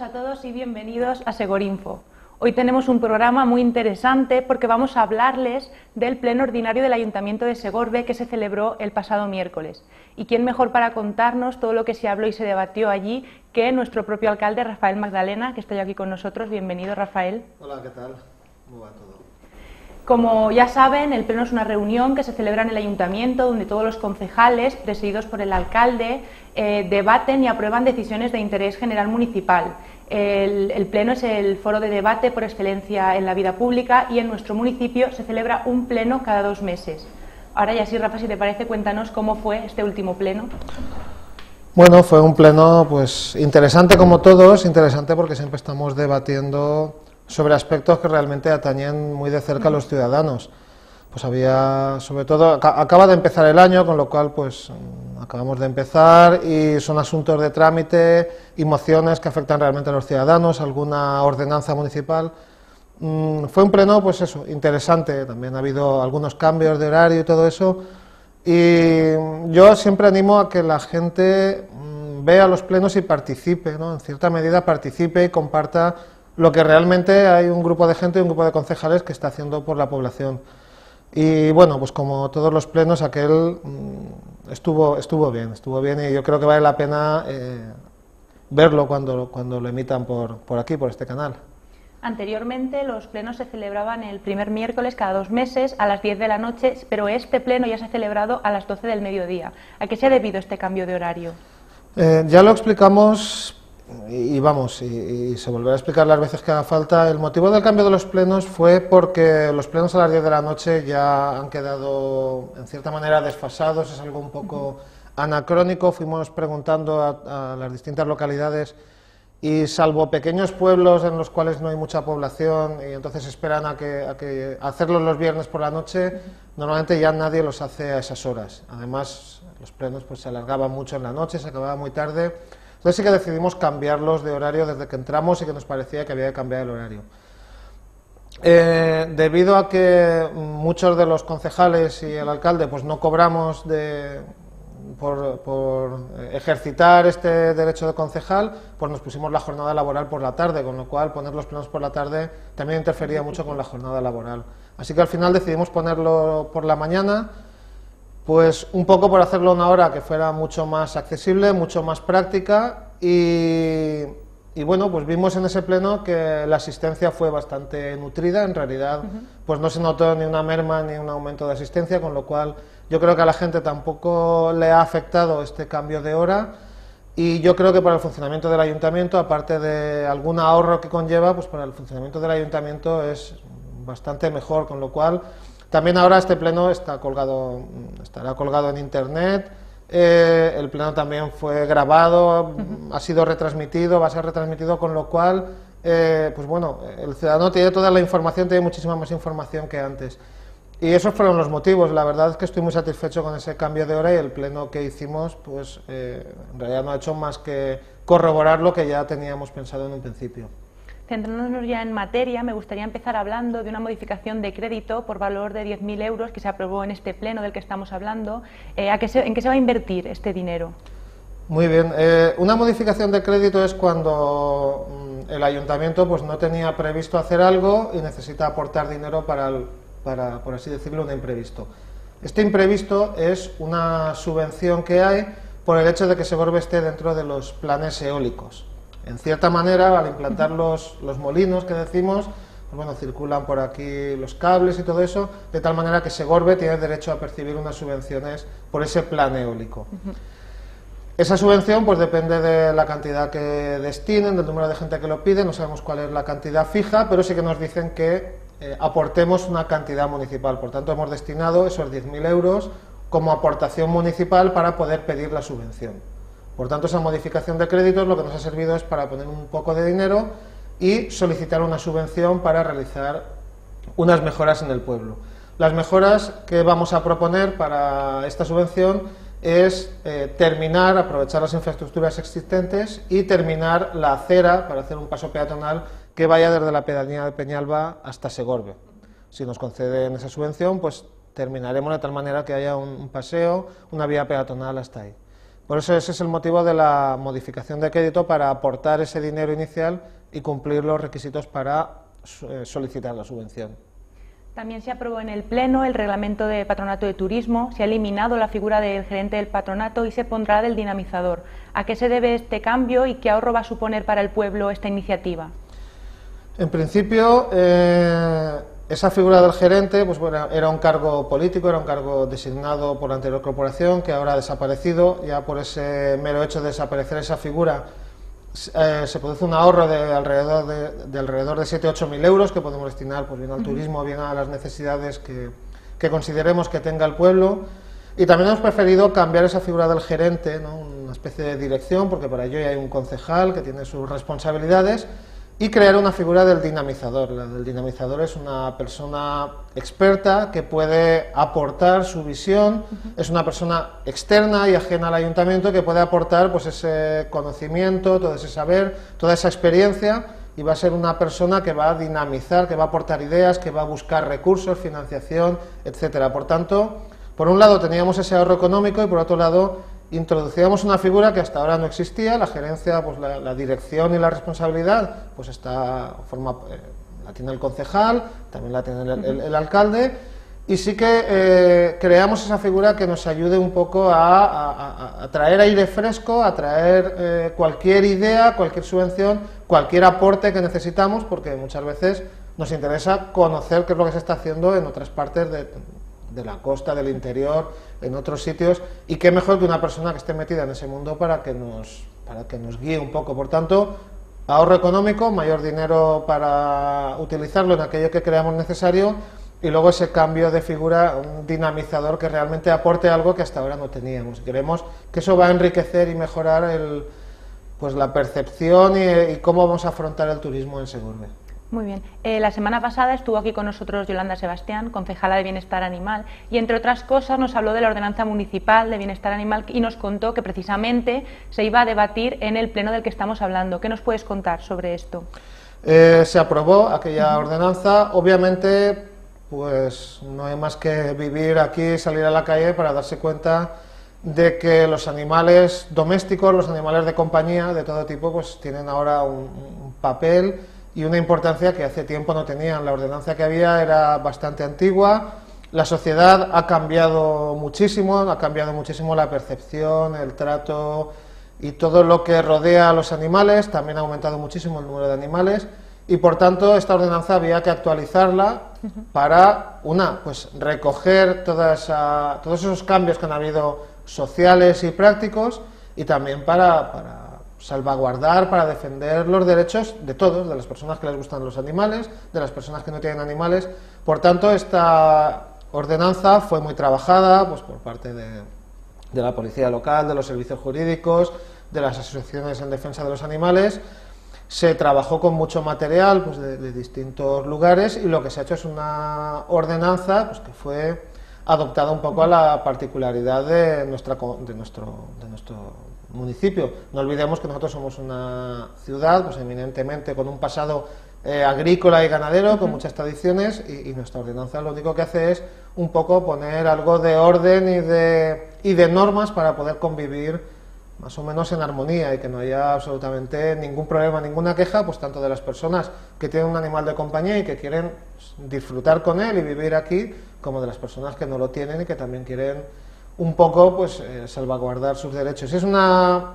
buenas a todos y bienvenidos a Segorinfo. Hoy tenemos un programa muy interesante porque vamos a hablarles del pleno ordinario del Ayuntamiento de Segorbe que se celebró el pasado miércoles. ¿Y quién mejor para contarnos todo lo que se habló y se debatió allí que nuestro propio alcalde, Rafael Magdalena, que está aquí con nosotros? Bienvenido, Rafael. Hola, ¿qué tal? ¿Cómo va todo? Como ya saben, el pleno es una reunión que se celebra en el Ayuntamiento donde todos los concejales, presididos por el alcalde, debaten y aprueban decisiones de interés general municipal. El pleno es el foro de debate por excelencia en la vida pública y en nuestro municipio se celebra un pleno cada 2 meses. Ahora ya sí, Rafa, si te parece, cuéntanos cómo fue este último pleno. Bueno, fue un pleno pues interesante como todos, interesante porque siempre estamos debatiendo sobre aspectos que realmente atañen muy de cerca a los ciudadanos. Pues había, sobre todo, acaba de empezar el año, con lo cual pues acabamos de empezar y son asuntos de trámite y mociones que afectan realmente a los ciudadanos, alguna ordenanza municipal. Fue un pleno, pues eso, interesante, también ha habido algunos cambios de horario y todo eso, y yo siempre animo a que la gente vea los plenos y participe, ¿no? En cierta medida participe y comparta lo que realmente hay un grupo de gente y un grupo de concejales que está haciendo por la población. Y bueno, pues como todos los plenos, aquel estuvo bien y yo creo que vale la pena verlo cuando lo emitan por aquí, por este canal. Anteriormente los plenos se celebraban el primer miércoles cada 2 meses a las 10 de la noche, pero este pleno ya se ha celebrado a las 12 del mediodía. ¿A qué se ha debido este cambio de horario? Ya lo explicamos y se volverá a explicar las veces que haga falta. El motivo del cambio de los plenos fue porque los plenos a las 10 de la noche ya han quedado en cierta manera desfasados, es algo un poco anacrónico. Fuimos preguntando a las distintas localidades y salvo pequeños pueblos en los cuales no hay mucha población y entonces esperan a que hacerlos los viernes por la noche, normalmente ya nadie los hace a esas horas. Además los plenos pues se alargaban mucho en la noche, se acababa muy tarde. Entonces sí que decidimos cambiarlos de horario desde que entramos y que nos parecía que había que cambiar el horario. Debido a que muchos de los concejales y el alcalde pues no cobramos por ejercitar este derecho de concejal, pues nos pusimos la jornada laboral por la tarde, con lo cual poner los plenos por la tarde también interfería mucho con la jornada laboral. Así que al final decidimos ponerlo por la mañana, pues un poco por hacerlo una hora que fuera mucho más accesible, mucho más práctica y bueno, pues vimos en ese pleno que la asistencia fue bastante nutrida, en realidad pues no se notó ni una merma ni un aumento de asistencia, con lo cual yo creo que a la gente tampoco le ha afectado este cambio de hora y yo creo que para el funcionamiento del ayuntamiento, aparte de algún ahorro que conlleva, pues para el funcionamiento del ayuntamiento es bastante mejor, con lo cual también ahora este pleno estará colgado en internet, el pleno también fue grabado, ha sido retransmitido, va a ser retransmitido, con lo cual, pues bueno, el ciudadano tiene toda la información, tiene muchísima más información que antes. Y esos fueron los motivos. La verdad es que estoy muy satisfecho con ese cambio de hora y el pleno que hicimos, pues en realidad no ha hecho más que corroborar lo que ya teníamos pensado en un principio. Centrándonos ya en materia, me gustaría empezar hablando de una modificación de crédito por valor de 10.000 euros que se aprobó en este pleno del que estamos hablando. ¿En qué se va a invertir este dinero? Muy bien. Una modificación de crédito es cuando el ayuntamiento pues no tenía previsto hacer algo y necesita aportar dinero para, por así decirlo, un imprevisto. Este imprevisto es una subvención que hay por el hecho de que Segorbe esté dentro de los planes eólicos. En cierta manera, al implantar los molinos que decimos, pues bueno, circulan por aquí los cables y todo eso, de tal manera que Segorbe tiene derecho a percibir unas subvenciones por ese plan eólico. Esa subvención pues depende de la cantidad que destinen, del número de gente que lo pide, no sabemos cuál es la cantidad fija, pero sí que nos dicen que aportemos una cantidad municipal. Por tanto, hemos destinado esos 10.000 euros como aportación municipal para poder pedir la subvención. Por tanto, esa modificación de créditos lo que nos ha servido es para poner un poco de dinero y solicitar una subvención para realizar unas mejoras en el pueblo. Las mejoras que vamos a proponer para esta subvención es aprovechar las infraestructuras existentes y terminar la acera para hacer un paso peatonal que vaya desde la pedanía de Peñalba hasta Segorbe. Si nos conceden esa subvención, pues terminaremos de tal manera que haya un paseo, una vía peatonal hasta ahí. Por eso ese es el motivo de la modificación de crédito, para aportar ese dinero inicial y cumplir los requisitos para solicitar la subvención. También se aprobó en el Pleno el reglamento de patronato de turismo, se ha eliminado la figura del gerente del patronato y se pondrá del dinamizador. ¿A qué se debe este cambio y qué ahorro va a suponer para el pueblo esta iniciativa? En principio, esa figura del gerente, pues bueno, era un cargo político, era un cargo designado por la anterior corporación, que ahora ha desaparecido. Ya por ese mero hecho de desaparecer esa figura, se produce un ahorro de alrededor de 7.000 o 8.000 euros que podemos destinar, pues, bien al turismo, bien a las necesidades que consideremos que tenga el pueblo. Y también hemos preferido cambiar esa figura del gerente, ¿no?, una especie de dirección, porque para ello hay un concejal que tiene sus responsabilidades, y crear una figura del dinamizador. La del dinamizador es una persona experta que puede aportar su visión, es una persona externa y ajena al ayuntamiento que puede aportar, pues, ese conocimiento, todo ese saber, toda esa experiencia, y va a ser una persona que va a dinamizar, que va a aportar ideas, que va a buscar recursos, financiación, etcétera. Por tanto, por un lado teníamos ese ahorro económico y por otro lado introducíamos una figura que hasta ahora no existía. La gerencia, pues la dirección y la responsabilidad, pues esta forma la tiene el concejal, también la tiene el alcalde, y sí que creamos esa figura que nos ayude un poco a traer aire fresco, a traer cualquier idea, cualquier subvención, cualquier aporte que necesitamos, porque muchas veces nos interesa conocer qué es lo que se está haciendo en otras partes de la costa, del interior, en otros sitios, y qué mejor que una persona que esté metida en ese mundo para que nos guíe un poco. Por tanto, ahorro económico, mayor dinero para utilizarlo en aquello que creamos necesario, y luego ese cambio de figura, un dinamizador que realmente aporte algo que hasta ahora no teníamos. Creemos que eso va a enriquecer y mejorar pues la percepción y cómo vamos a afrontar el turismo en Segorbe. Muy bien. La semana pasada estuvo aquí con nosotros Yolanda Sebastián, concejala de Bienestar Animal, y entre otras cosas nos habló de la ordenanza municipal de Bienestar Animal y nos contó que precisamente se iba a debatir en el pleno del que estamos hablando. ¿Qué nos puedes contar sobre esto? Se aprobó aquella ordenanza. Obviamente, pues no hay más que vivir aquí, salir a la calle para darse cuenta de que los animales domésticos, los animales de compañía de todo tipo, pues tienen ahora un papel y una importancia que hace tiempo no tenían. La ordenanza que había era bastante antigua. La sociedad ha cambiado muchísimo la percepción, el trato y todo lo que rodea a los animales. También ha aumentado muchísimo el número de animales y, por tanto, esta ordenanza había que actualizarla para, pues recoger todos esos cambios que han habido sociales y prácticos, y también para salvaguardar, para defender los derechos de todos, de las personas que les gustan los animales, de las personas que no tienen animales. Por tanto, esta ordenanza fue muy trabajada, pues, por parte de la policía local, de los servicios jurídicos, de las asociaciones en defensa de los animales. Se trabajó con mucho material, pues, de distintos lugares, y lo que se ha hecho es una ordenanza, pues, que fue adoptada un poco a la particularidad de nuestro municipio. No olvidemos que nosotros somos una ciudad, pues, eminentemente con un pasado agrícola y ganadero, con muchas tradiciones, y nuestra ordenanza lo único que hace es un poco poner algo de orden y de normas para poder convivir más o menos en armonía y que no haya absolutamente ningún problema, ninguna queja, pues tanto de las personas que tienen un animal de compañía y que quieren disfrutar con él y vivir aquí, como de las personas que no lo tienen y que también quieren un poco, pues, salvaguardar sus derechos. Es una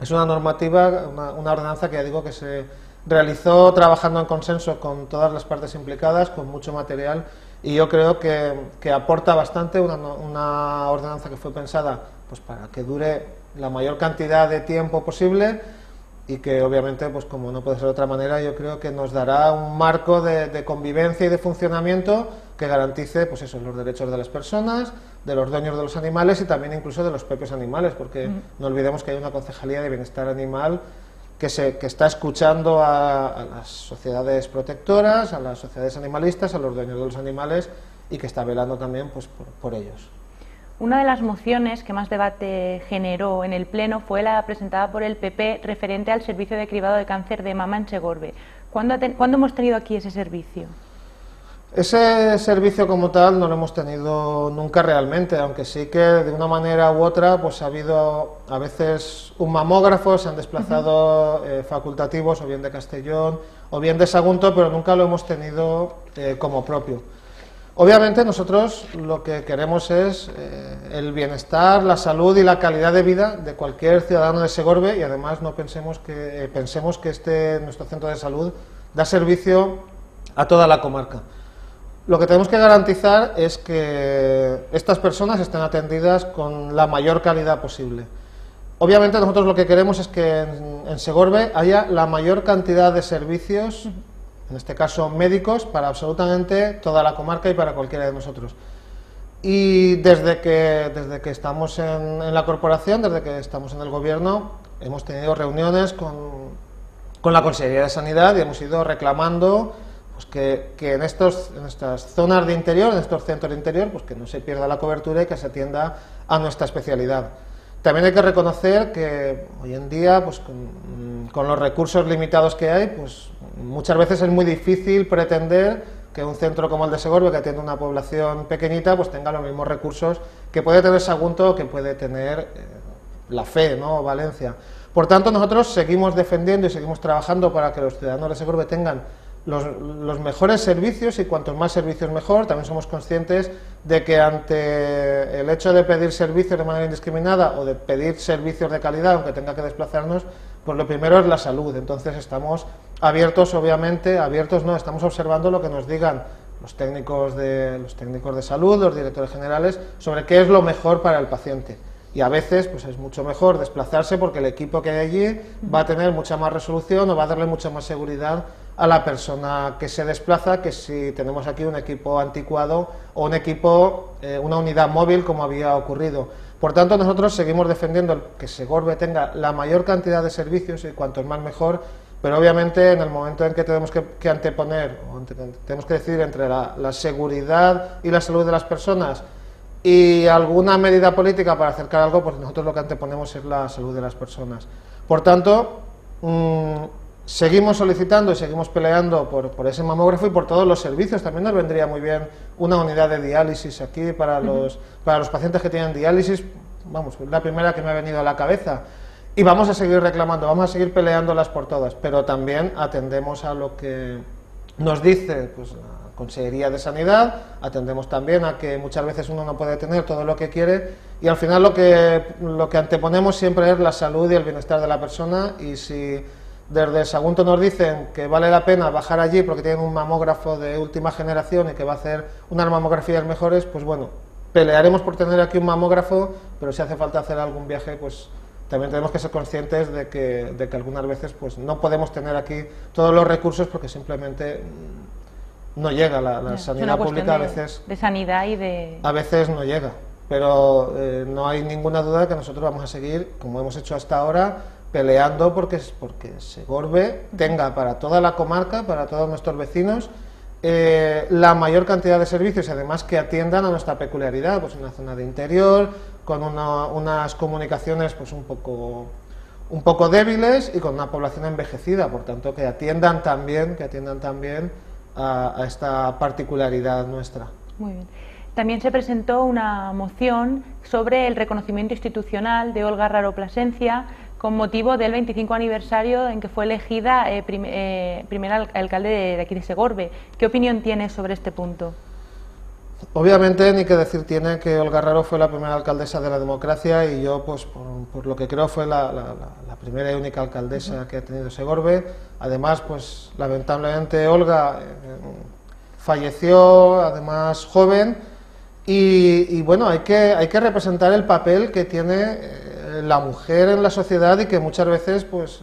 normativa, una ordenanza que, ya digo, que se realizó trabajando en consenso con todas las partes implicadas, con mucho material, y yo creo que aporta bastante. Una ordenanza que fue pensada, pues, para que dure la mayor cantidad de tiempo posible y que, obviamente, pues como no puede ser de otra manera, yo creo que nos dará un marco de convivencia y de funcionamiento que garantice, pues eso, los derechos de las personas, de los dueños de los animales y también incluso de los propios animales, porque no olvidemos que hay una concejalía de Bienestar Animal que está escuchando a las sociedades protectoras, a las sociedades animalistas, a los dueños de los animales, y que está velando también, pues, por ellos. Una de las mociones que más debate generó en el Pleno fue la presentada por el PP referente al servicio de cribado de cáncer de mama en Segorbe. ¿Cuándo hemos tenido aquí ese servicio? Ese servicio como tal no lo hemos tenido nunca realmente, aunque sí que de una manera u otra pues ha habido a veces un mamógrafo, se han desplazado facultativos o bien de Castellón o bien de Sagunto, pero nunca lo hemos tenido como propio. Obviamente nosotros lo que queremos es el bienestar, la salud y la calidad de vida de cualquier ciudadano de Segorbe, y además no pensemos que, nuestro centro de salud da servicio a toda la comarca. Lo que tenemos que garantizar es que estas personas estén atendidas con la mayor calidad posible. Obviamente nosotros lo que queremos es que en Segorbe haya la mayor cantidad de servicios, en este caso médicos, para absolutamente toda la comarca y para cualquiera de nosotros. Y desde que estamos en la corporación, desde que estamos en el gobierno, hemos tenido reuniones con la Consejería de Sanidad y hemos ido reclamando que en estas zonas de interior, en estos centros de interior, pues que no se pierda la cobertura y que se atienda a nuestra especialidad. También hay que reconocer que hoy en día, pues con los recursos limitados que hay, pues muchas veces es muy difícil pretender que un centro como el de Segorbe, que atiende una población pequeñita, pues tenga los mismos recursos que puede tener Sagunto o que puede tener La Fe, ¿no?, Valencia. Por tanto, nosotros seguimos defendiendo y seguimos trabajando para que los ciudadanos de Segorbe tengan los mejores servicios, y cuantos más servicios mejor. También somos conscientes de que ante el hecho de pedir servicios de manera indiscriminada o de pedir servicios de calidad, aunque tenga que desplazarnos, pues lo primero es la salud. Entonces estamos abiertos, obviamente, estamos observando lo que nos digan los técnicos de salud, los directores generales, sobre qué es lo mejor para el paciente. Y a veces pues es mucho mejor desplazarse porque el equipo que hay allí va a tener mucha más resolución o va a darle mucha más seguridad a la persona que se desplaza, que si tenemos aquí un equipo anticuado o un equipo, una unidad móvil como había ocurrido. Por tanto, nosotros seguimos defendiendo que Segorbe tenga la mayor cantidad de servicios y cuantos más mejor, pero obviamente en el momento en que tenemos que anteponer, tenemos que decidir entre la seguridad y la salud de las personas y alguna medida política para acercar algo, pues nosotros lo que anteponemos es la salud de las personas. Por tanto, seguimos solicitando y seguimos peleando por ese mamógrafo y por todos los servicios. También nos vendría muy bien una unidad de diálisis aquí para los pacientes que tienen diálisis. Vamos, la primera que me ha venido a la cabeza. Y vamos a seguir reclamando, vamos a seguir peleándolas por todas, pero también atendemos a lo que nos dice pues la Consejería de Sanidad, atendemos también a que muchas veces uno no puede tener todo lo que quiere, y al final lo que anteponemos siempre es la salud y el bienestar de la persona. Y si desde Sagunto nos dicen que vale la pena bajar allí porque tienen un mamógrafo de última generación y que va a hacer unas mamografías mejores, pues bueno, pelearemos por tener aquí un mamógrafo, pero si hace falta hacer algún viaje, pues también tenemos que ser conscientes de que algunas veces pues no podemos tener aquí todos los recursos porque simplemente no llega la sanidad pública. A veces no llega, pero no hay ninguna duda de que nosotros vamos a seguir, como hemos hecho hasta ahora, peleando porque Segorbe tenga para toda la comarca, para todos nuestros vecinos, la mayor cantidad de servicios, además que atiendan a nuestra peculiaridad, pues una zona de interior, con unas comunicaciones pues un poco débiles y con una población envejecida. Por tanto, que atiendan también a esta particularidad nuestra. Muy bien. También se presentó una moción sobre el reconocimiento institucional de Olga Raro Plasencia, con motivo del 25 aniversario en que fue elegida primera alcalde de aquí de Segorbe. ¿Qué opinión tiene sobre este punto? Obviamente, ni que decir tiene que Olga Raro fue la primera alcaldesa de la democracia, y yo, pues por lo que creo, fue la primera y única alcaldesa que ha tenido Segorbe. Además, pues lamentablemente Olga falleció, además joven, y bueno, hay que representar el papel que tiene la mujer en la sociedad y que muchas veces pues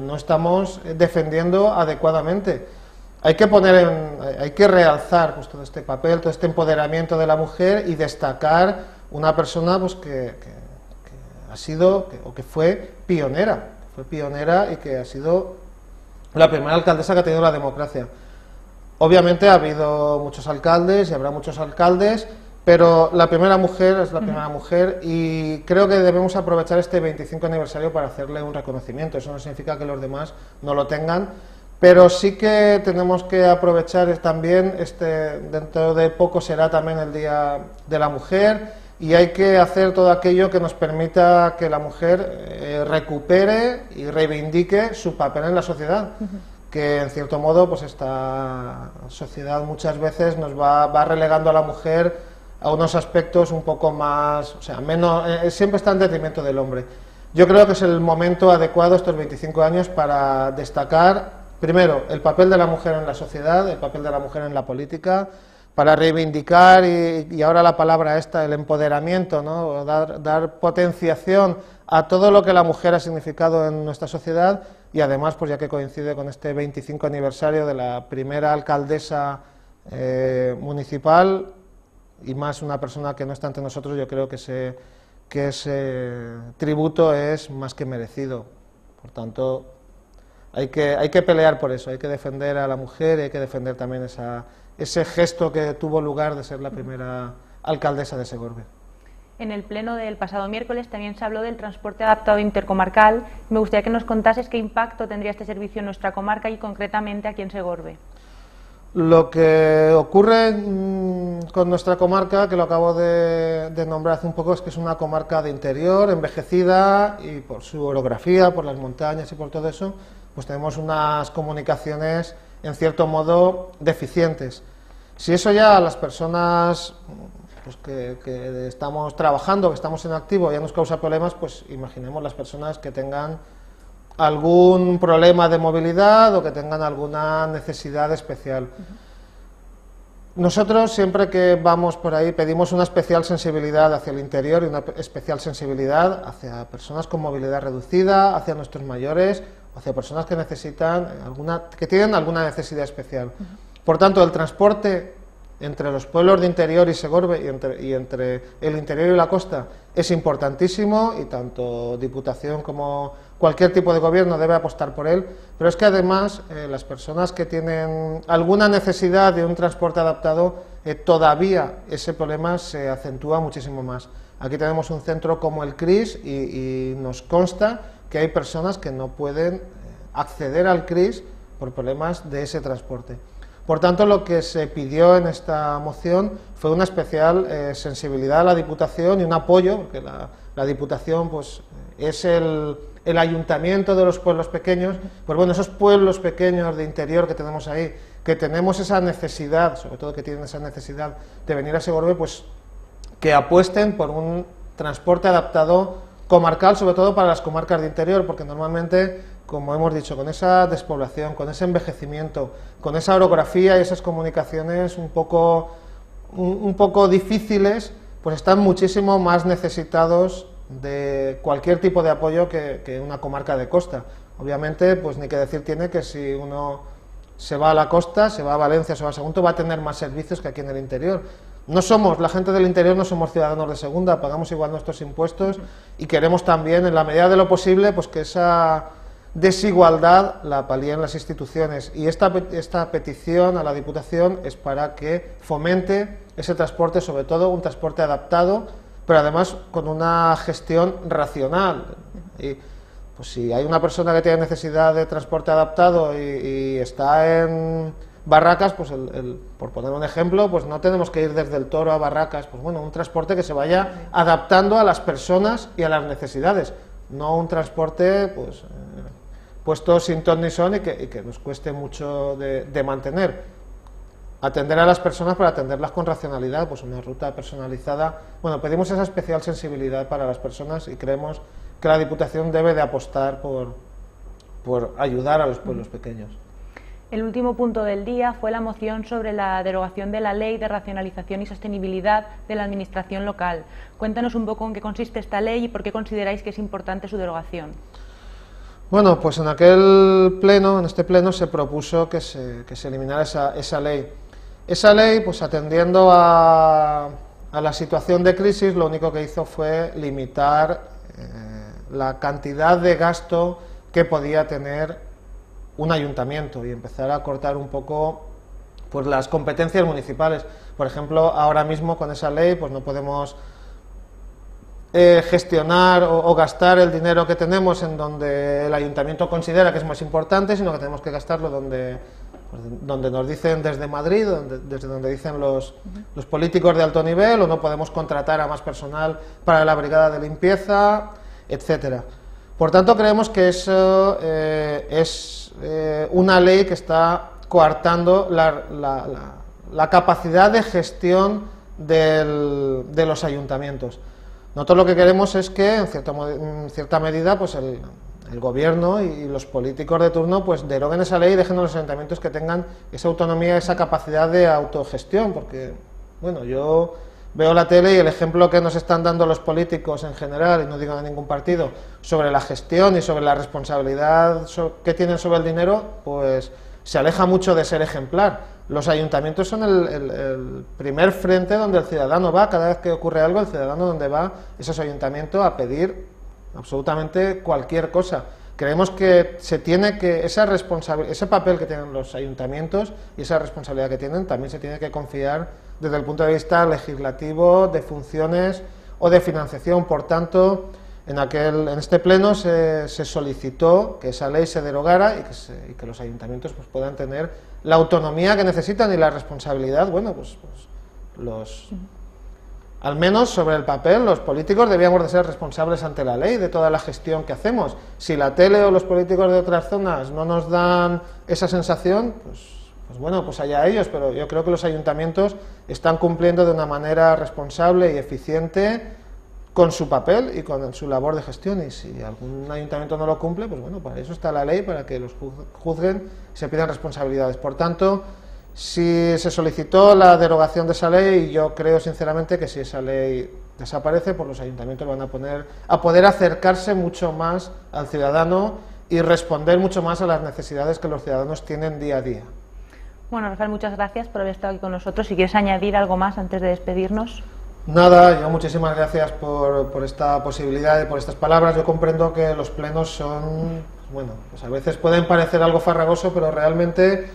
no estamos defendiendo adecuadamente. Hay que realzar pues todo este papel, todo este empoderamiento de la mujer, y destacar una persona pues que ha sido que fue pionera y que ha sido la primera alcaldesa que ha tenido la democracia. Obviamente ha habido muchos alcaldes y habrá muchos alcaldes, pero la primera mujer es la primera mujer, y creo que debemos aprovechar este 25 aniversario para hacerle un reconocimiento. Eso no significa que los demás no lo tengan, Pero sí que tenemos que aprovechar también, dentro de poco será también el Día de la Mujer, y hay que hacer todo aquello que nos permita que la mujer recupere y reivindique su papel en la sociedad, que en cierto modo pues esta sociedad muchas veces nos va relegando a la mujer a unos aspectos un poco más, o sea, menos, siempre está en detrimento del hombre. Yo creo que es el momento adecuado, estos 25 años, para destacar primero el papel de la mujer en la sociedad, el papel de la mujer en la política, para reivindicar, y ahora la palabra esta, el empoderamiento, ¿no? Dar potenciación a todo lo que la mujer ha significado en nuestra sociedad, y además, pues ya que coincide con este 25 aniversario de la primera alcaldesa municipal, y más una persona que no está entre nosotros, yo creo que ese tributo es más que merecido. Por tanto, hay que pelear por eso, hay que defender a la mujer, y hay que defender también ese gesto que tuvo lugar de ser la primera alcaldesa de Segorbe. En el pleno del pasado miércoles también se habló del transporte adaptado intercomarcal. Me gustaría que nos contases qué impacto tendría este servicio en nuestra comarca y concretamente aquí en Segorbe. Lo que ocurre con nuestra comarca, que lo acabo de nombrar hace un poco, es que es una comarca de interior, envejecida, y por su orografía, por las montañas y por todo eso, pues tenemos unas comunicaciones, en cierto modo, deficientes. Si eso ya a las personas pues que estamos trabajando, que estamos en activo, ya nos causa problemas, pues imaginemos las personas que tengan algún problema de movilidad o que tengan alguna necesidad especial. Nosotros siempre que vamos por ahí pedimos una especial sensibilidad hacia el interior y una especial sensibilidad hacia personas con movilidad reducida, hacia nuestros mayores, hacia personas que tienen alguna necesidad especial. Por tanto, el transporte entre los pueblos de interior y Segorbe y entre el interior y la costa es importantísimo, y tanto Diputación como cualquier tipo de gobierno debe apostar por él, pero es que además las personas que tienen alguna necesidad de un transporte adaptado, todavía ese problema se acentúa muchísimo más. Aquí tenemos un centro como el CRIS y nos consta que hay personas que no pueden acceder al CRIS por problemas de ese transporte. Por tanto, lo que se pidió en esta moción fue una especial sensibilidad a la Diputación y un apoyo, porque la Diputación pues, es el ayuntamiento de los pueblos pequeños. Pues bueno, esos pueblos pequeños de interior que tenemos ahí, que tenemos esa necesidad, sobre todo que tienen esa necesidad de venir a Segorbe, pues que apuesten por un transporte adaptado comarcal, sobre todo para las comarcas de interior, porque normalmente, como hemos dicho, con esa despoblación, con ese envejecimiento, con esa orografía y esas comunicaciones un poco difíciles, pues están muchísimo más necesitados de cualquier tipo de apoyo que una comarca de costa. Obviamente, pues ni que decir tiene que si uno se va a la costa, se va a Valencia, se va a Sagunto, va a tener más servicios que aquí en el interior. La gente del interior no somos ciudadanos de segunda, pagamos igual nuestros impuestos y queremos también, en la medida de lo posible, pues que esa desigualdad la palían las instituciones, y esta petición a la Diputación es para que fomente ese transporte, sobre todo un transporte adaptado, pero además con una gestión racional. Y pues si hay una persona que tiene necesidad de transporte adaptado y está en Barracas, pues por poner un ejemplo, pues no tenemos que ir desde El Toro a Barracas, pues bueno, un transporte que se vaya adaptando a las personas y a las necesidades, no un transporte pues puesto sin ton ni son y que nos cueste mucho de mantener. Atender a las personas, para atenderlas con racionalidad, pues una ruta personalizada. Bueno, pedimos esa especial sensibilidad para las personas y creemos que la Diputación debe de apostar por ayudar a los pueblos pequeños. El último punto del día fue la moción sobre la derogación de la Ley de Racionalización y Sostenibilidad de la Administración Local. Cuéntanos un poco en qué consiste esta ley y por qué consideráis que es importante su derogación. Bueno, pues en aquel pleno, en este pleno, se propuso que se eliminara esa ley. Esa ley, pues atendiendo a la situación de crisis, lo único que hizo fue limitar la cantidad de gasto que podía tener un ayuntamiento y empezar a cortar un poco pues, las competencias municipales. Por ejemplo, ahora mismo con esa ley pues no podemos gestionar o gastar el dinero que tenemos en donde el ayuntamiento considera que es más importante, sino que tenemos que gastarlo donde nos dicen desde Madrid, desde donde dicen los políticos de alto nivel, o no podemos contratar a más personal para la brigada de limpieza, etcétera. Por tanto, creemos que eso es una ley que está coartando la capacidad de gestión de los ayuntamientos. Nosotros lo que queremos es que, en cierta medida, pues el gobierno y los políticos de turno pues deroguen esa ley y dejen a los ayuntamientos que tengan esa autonomía, esa capacidad de autogestión, porque, bueno, yo veo la tele y el ejemplo que nos están dando los políticos en general, y no digo de ningún partido, sobre la gestión y sobre la responsabilidad que tienen sobre el dinero, pues se aleja mucho de ser ejemplar. Los ayuntamientos son el primer frente donde el ciudadano va. Cada vez que ocurre algo, el ciudadano donde va es a su ayuntamiento a pedir absolutamente cualquier cosa. Creemos que se tiene que ese papel que tienen los ayuntamientos y esa responsabilidad que tienen también se tiene que confiar desde el punto de vista legislativo, de funciones o de financiación. Por tanto, en este pleno se solicitó que esa ley se derogara y que los ayuntamientos pues puedan tener la autonomía que necesitan y la responsabilidad. Bueno, al menos sobre el papel, los políticos debíamos de ser responsables ante la ley de toda la gestión que hacemos. Si la tele o los políticos de otras zonas no nos dan esa sensación, pues allá ellos, pero yo creo que los ayuntamientos están cumpliendo de una manera responsable y eficiente con su papel y con su labor de gestión, y si algún ayuntamiento no lo cumple, pues bueno, para eso está la ley, para que los juzguen y se pidan responsabilidades. Por tanto, si se solicitó la derogación de esa ley, yo creo sinceramente que si esa ley desaparece, pues los ayuntamientos van a poder acercarse mucho más al ciudadano y responder mucho más a las necesidades que los ciudadanos tienen día a día. Bueno, Rafael, muchas gracias por haber estado aquí con nosotros. Si quieres añadir algo más antes de despedirnos. Nada, yo muchísimas gracias por esta posibilidad y por estas palabras. Yo comprendo que los plenos son, pues a veces pueden parecer algo farragoso, pero realmente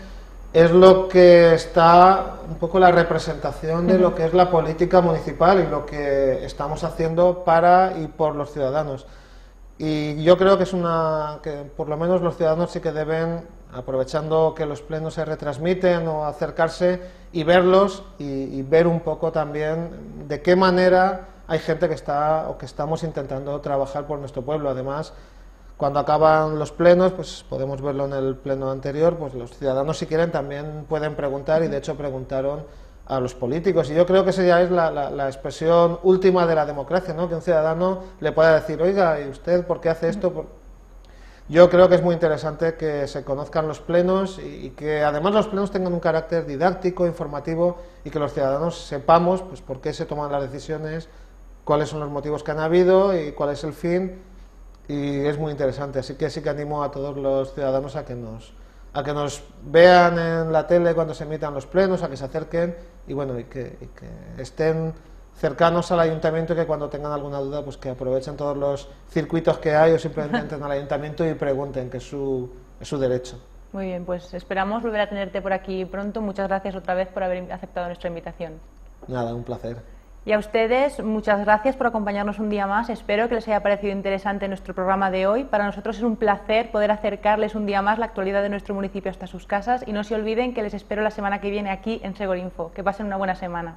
es lo que está un poco la representación de lo que es la política municipal y lo que estamos haciendo para y por los ciudadanos. Y yo creo que que por lo menos los ciudadanos sí que deben, aprovechando que los plenos se retransmiten o acercarse y verlos y ver un poco también de qué manera hay gente que está o que estamos intentando trabajar por nuestro pueblo. Además, cuando acaban los plenos, pues podemos verlo en el pleno anterior, pues los ciudadanos si quieren también pueden preguntar y de hecho preguntaron a los políticos, y yo creo que esa ya es la expresión última de la democracia, ¿no? Que un ciudadano le pueda decir, oiga, ¿y usted por qué hace esto? Yo creo que es muy interesante que se conozcan los plenos y que además los plenos tengan un carácter didáctico, informativo, y que los ciudadanos sepamos pues por qué se toman las decisiones, cuáles son los motivos que han habido y cuál es el fin, y es muy interesante. Así que sí que animo a todos los ciudadanos a que nos vean en la tele cuando se emitan los plenos, a que se acerquen y que estén cercanos al ayuntamiento, que cuando tengan alguna duda pues que aprovechen todos los circuitos que hay o simplemente entren al ayuntamiento y pregunten, que es su derecho. Muy bien, pues esperamos volver a tenerte por aquí pronto. Muchas gracias otra vez por haber aceptado nuestra invitación. Nada, un placer. Y a ustedes, muchas gracias por acompañarnos un día más. Espero que les haya parecido interesante nuestro programa de hoy. Para nosotros es un placer poder acercarles un día más la actualidad de nuestro municipio hasta sus casas, y no se olviden que les espero la semana que viene aquí en Segorinfo. Que pasen una buena semana.